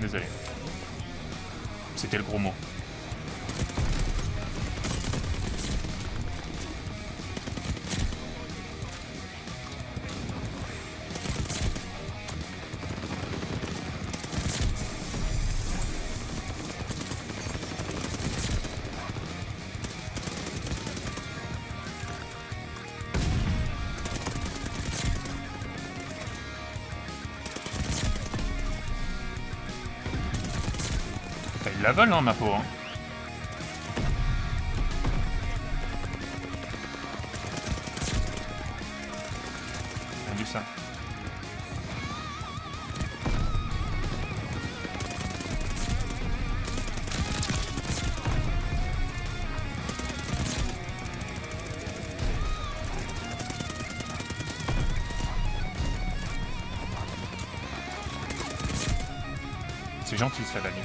Désolé. C'était le gros mot. La vole, hein, ma peau. Hein. On dit ça. C'est gentil, ça, Dani.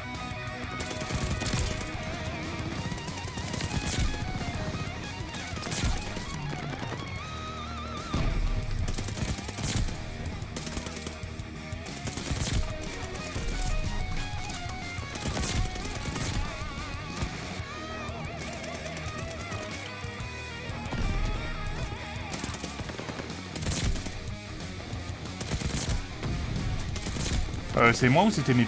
C'est moi ou c'était mes...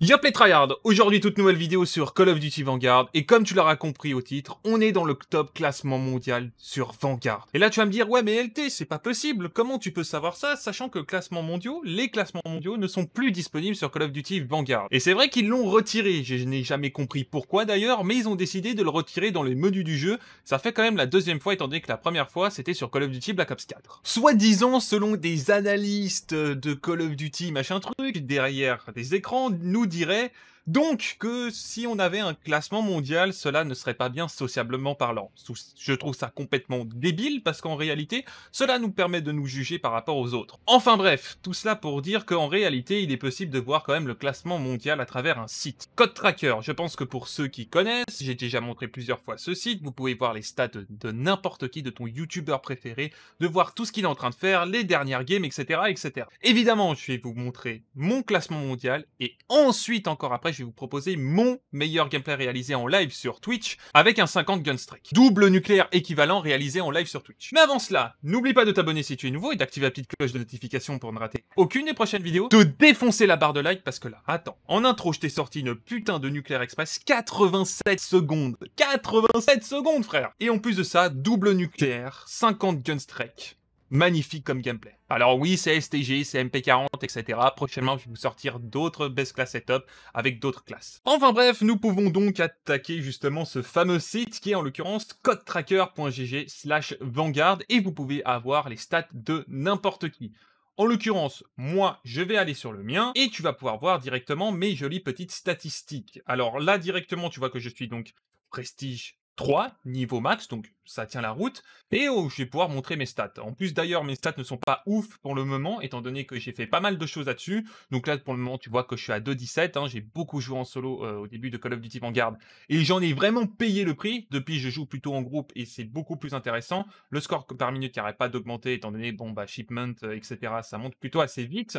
Yop les tryhards, aujourd'hui toute nouvelle vidéo sur Call of Duty Vanguard, et comme tu l'auras compris au titre, on est dans le top classement mondial sur Vanguard. Et là tu vas me dire, ouais mais LT, c'est pas possible, comment tu peux savoir ça, sachant que les classements mondiaux ne sont plus disponibles sur Call of Duty Vanguard. Et c'est vrai qu'ils l'ont retiré, je n'ai jamais compris pourquoi d'ailleurs, mais ils ont décidé de le retirer dans les menus du jeu, ça fait quand même la deuxième fois étant donné que la première fois c'était sur Call of Duty Black Ops 4. Soi-disant, selon des analystes de Call of Duty machin truc, derrière des écrans, nous dirait donc que si on avait un classement mondial, cela ne serait pas bien sociablement parlant. Je trouve ça complètement débile parce qu'en réalité, cela nous permet de nous juger par rapport aux autres. Enfin bref, tout cela pour dire qu'en réalité, il est possible de voir quand même le classement mondial à travers un site. CoDTracker, je pense que pour ceux qui connaissent, j'ai déjà montré plusieurs fois ce site, vous pouvez voir les stats de n'importe qui, de ton youtubeur préféré, de voir tout ce qu'il est en train de faire, les dernières games, etc., etc. Évidemment, je vais vous montrer mon classement mondial et ensuite, encore après, je vais vous proposer mon meilleur gameplay réalisé en live sur Twitch avec un 50 gun strike. Double nucléaire équivalent réalisé en live sur Twitch. Mais avant cela, n'oublie pas de t'abonner si tu es nouveau et d'activer la petite cloche de notification pour ne rater aucune des prochaines vidéos. De défoncer la barre de like parce que là, attends, en intro je t'ai sorti une putain de nucléaire express 87 secondes. 87 secondes frère. Et en plus de ça, double nucléaire, 50 gun strike. Magnifique comme gameplay. Alors oui, c'est STG, c'est MP40, etc. Prochainement, je vais vous sortir d'autres best class setup avec d'autres classes. Enfin bref, nous pouvons donc attaquer justement ce fameux site qui est en l'occurrence codtracker.gg/vanguard et vous pouvez avoir les stats de n'importe qui. En l'occurrence, moi, je vais aller sur le mien et tu vas pouvoir voir directement mes jolies petites statistiques. Alors là, directement, tu vois que je suis donc prestige 3, niveau max, donc ça tient la route, et oh, je vais pouvoir montrer mes stats. En plus d'ailleurs, mes stats ne sont pas ouf pour le moment, étant donné que j'ai fait pas mal de choses là-dessus. Donc là, pour le moment, tu vois que je suis à 2,17, hein, j'ai beaucoup joué en solo au début de Call of Duty Vanguard, et j'en ai vraiment payé le prix. Depuis, je joue plutôt en groupe, et c'est beaucoup plus intéressant. Le score par minute n'arrête pas d'augmenter, étant donné, bon, bah, shipment, etc., ça monte plutôt assez vite.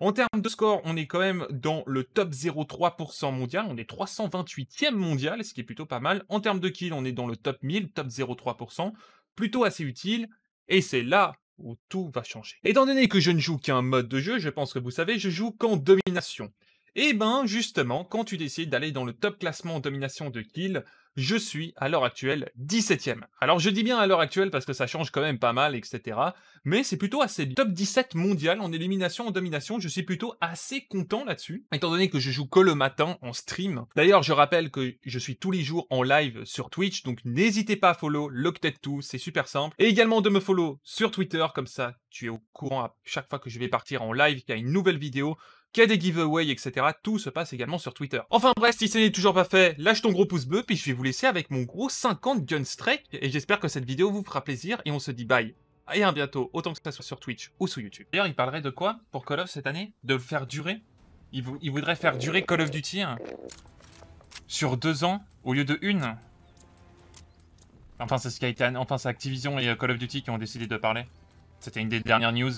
En termes de score, on est quand même dans le top 0,3% mondial, on est 328e mondial, ce qui est plutôt pas mal. En termes de kills, on est dans le top 1000, top 0,3%, plutôt assez utile, et c'est là où tout va changer. Étant donné que je ne joue qu'un mode de jeu, je pense que vous savez, je joue qu'en domination. Et ben justement, quand tu décides d'aller dans le top classement en domination de kills, je suis à l'heure actuelle 17ème. Alors je dis bien à l'heure actuelle parce que ça change quand même pas mal, etc. Mais c'est plutôt assez top 17 mondial en élimination en domination. Je suis plutôt assez content là-dessus, étant donné que je joue que le matin en stream. D'ailleurs, je rappelle que je suis tous les jours en live sur Twitch, donc n'hésitez pas à follow LaughtedTwo, c'est super simple. Et également de me follow sur Twitter, comme ça tu es au courant à chaque fois que je vais partir en live, qu'il y a une nouvelle vidéo, qu'il y a des giveaways, etc. Tout se passe également sur Twitter. Enfin bref, si ce n'est toujours pas fait, lâche ton gros pouce bleu, puis je vais vous laisser avec mon gros 50 gun strike, et j'espère que cette vidéo vous fera plaisir, et on se dit bye. Et à bientôt, autant que ça soit sur Twitch ou sur YouTube. D'ailleurs, il parlerait de quoi pour Call of cette année? De le faire durer? Il voudrait faire durer Call of Duty hein, sur 2 ans au lieu de 1. Enfin, c'est ce qui a été, enfin, c'est Activision et Call of Duty qui ont décidé de parler. C'était une des dernières news.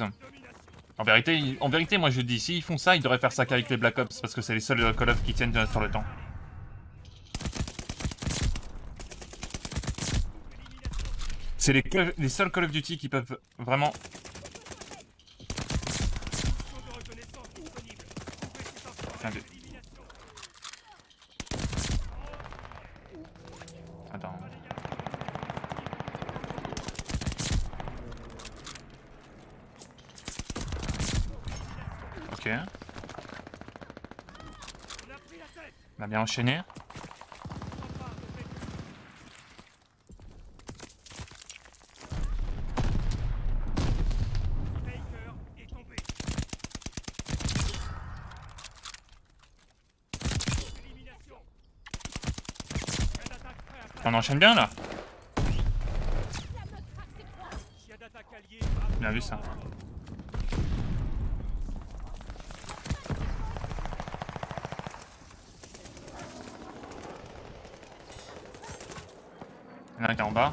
En vérité, moi je dis, s'ils font ça, ils devraient faire ça qu'avec les Black Ops, parce que c'est les seuls Call of qui tiennent sur le temps. C'est les seuls Call of Duty qui peuvent vraiment... Attends. Ok. On a bien enchaîné. On enchaîne bien là. Bien vu ça. Il y en a un qui est en bas.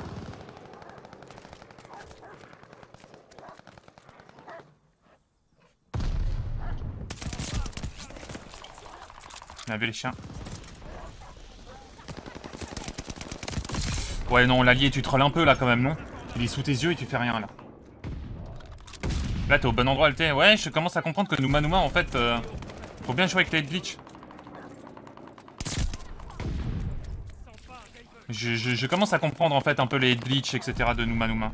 On a vu les chiens. Ouais non, l'allié tu trolles un peu là quand même, non? Il est sous tes yeux et tu fais rien là. Là t'es au bon endroit, LT. Ouais, je commence à comprendre que Numa Numa en fait, faut bien jouer avec les glitch. Je commence à comprendre en fait un peu les glitch etc de Numa Numa.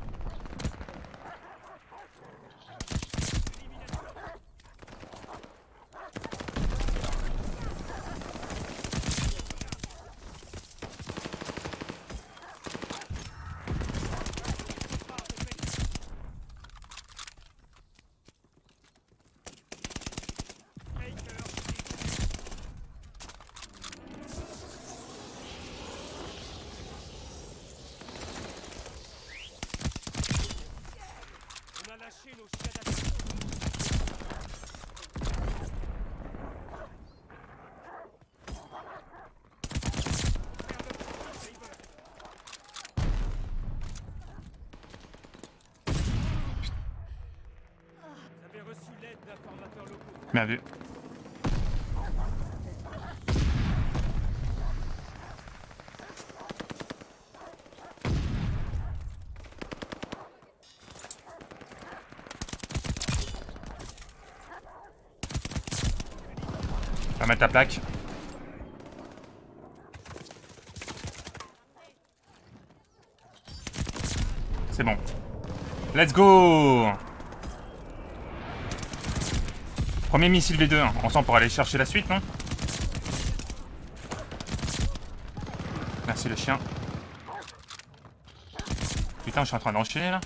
Bien vu. On va mettre la plaque. C'est bon. Let's go! Premier missile V2, hein. On sent pour aller chercher la suite, non? Merci le chien. Putain, je suis en train d'enchaîner là.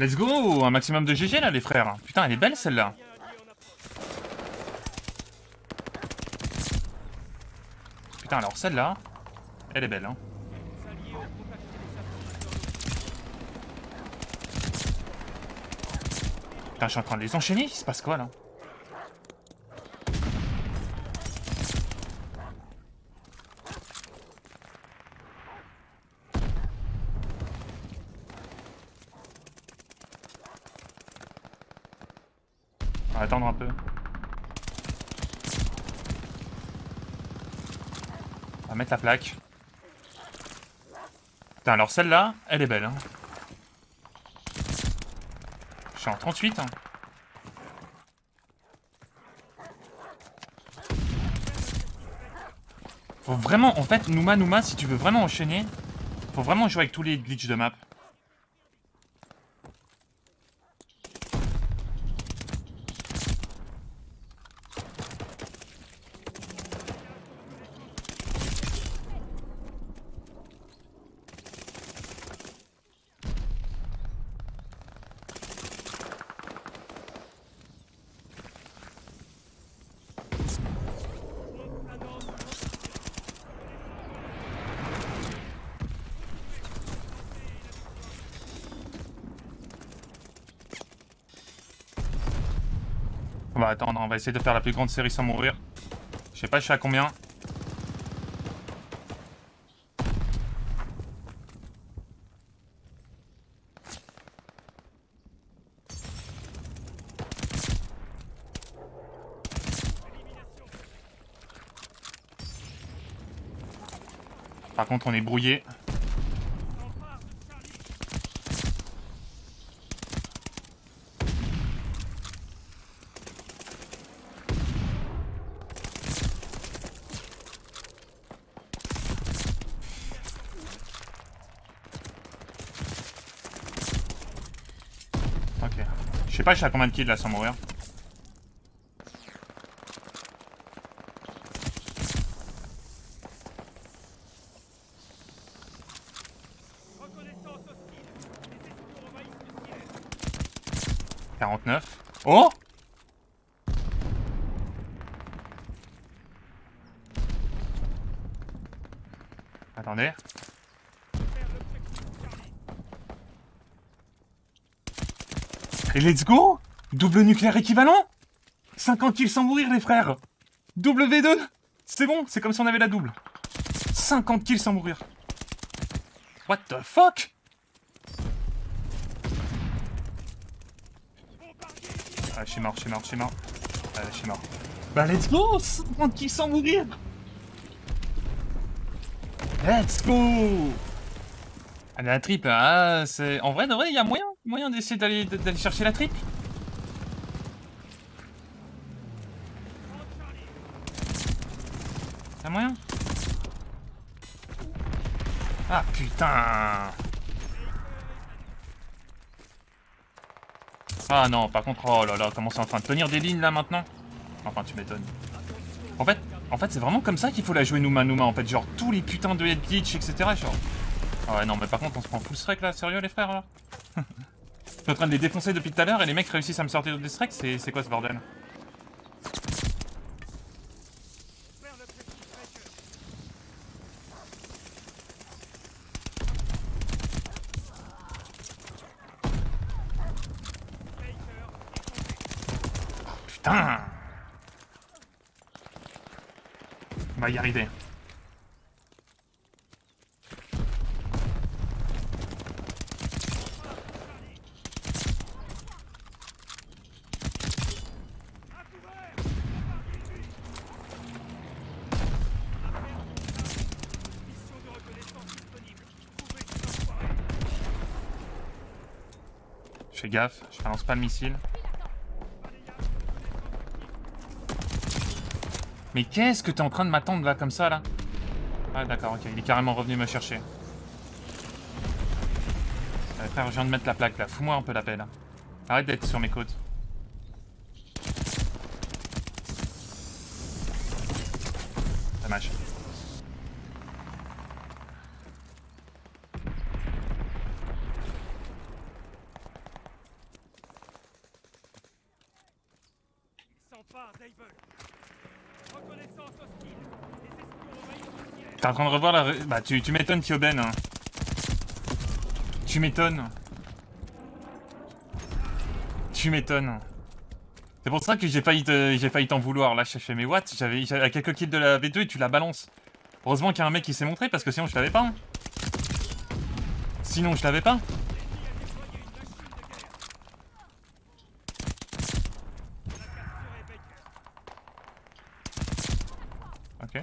Let's go! Un maximum de GG là, les frères. Putain, elle est belle celle-là. Putain, alors celle-là, elle est belle, hein. Putain, je suis en train de les enchaîner, il se passe quoi là? On va attendre un peu. On va mettre la plaque. Putain, alors celle-là, elle est belle, hein. Je suis en 38. Hein. Faut vraiment, en fait, Numa Numa, si tu veux vraiment enchaîner, faut vraiment jouer avec tous les glitches de map. On va attendre, on va essayer de faire la plus grande série sans mourir. Je sais pas, je suis à combien. Par contre, on est brouillé. Ok. Je sais pas, je suis à combien de kills là sans mourir. Oh! Attendez. Et let's go! Double nucléaire équivalent! 50 kills sans mourir les frères! Double V2! C'est bon, c'est comme si on avait la double. 50 kills sans mourir. What the fuck? Ah, je suis mort, je suis mort, je suis mort. Ah, je suis mort. Bah, let's go! 50 kills sans mourir! Let's go! Ah, la triple, ah, c'est. En vrai, il y a moyen d'essayer d'aller chercher la triple. Y'a moyen? Ah, putain! Ah non, par contre, oh là là, comment c'est en train de tenir des lignes là maintenant? Enfin, tu m'étonnes. En fait c'est vraiment comme ça qu'il faut la jouer Numa Numa, en fait, genre tous les putains de head glitch, etc. Genre. Ah ouais, non, mais par contre, on se prend full strike là, sérieux les frères là? Je suis en train de les défoncer depuis tout à l'heure et les mecs réussissent à me sortir des strikes, c'est quoi ce bordel? Putain! On va y arriver. Je fais gaffe, je balance pas le missile. Mais qu'est-ce que t'es en train de m'attendre là, comme ça là? Ah d'accord, ok, il est carrément revenu me chercher. Allez, frère, je viens de mettre la plaque là, fous-moi un peu la paix là. Arrête d'être sur mes côtes. Dommage. T'es en train de revoir la... Bah tu m'étonnes Thioben hein. Tu m'étonnes. Tu m'étonnes. C'est pour ça que j'ai failli t'en vouloir. Là je fais mais what, j'avais à quelques kills de la V2 et tu la balances. Heureusement qu'il y a un mec qui s'est montré parce que sinon je l'avais pas hein. Sinon je l'avais pas. Ok.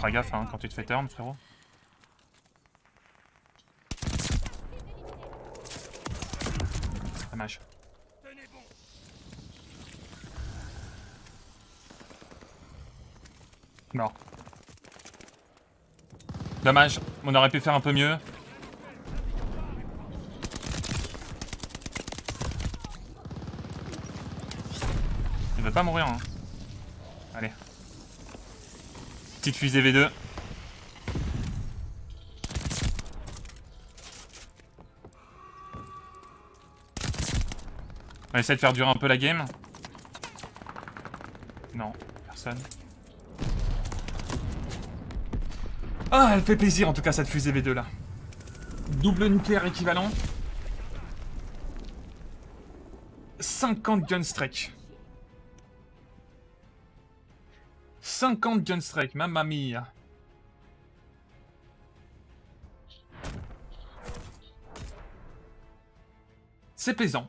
Fais gaffe hein, quand tu te fais turn, frérot. Dommage. Mort. Dommage, on aurait pu faire un peu mieux. Il veut pas mourir hein. Allez. Petite fusée V2. On va essayer de faire durer un peu la game. Non, personne. Ah, elle fait plaisir en tout cas cette fusée V2 là. Double nucléaire équivalent. 50 gun strike. 50 gunstrike, mamma mia. C'est plaisant.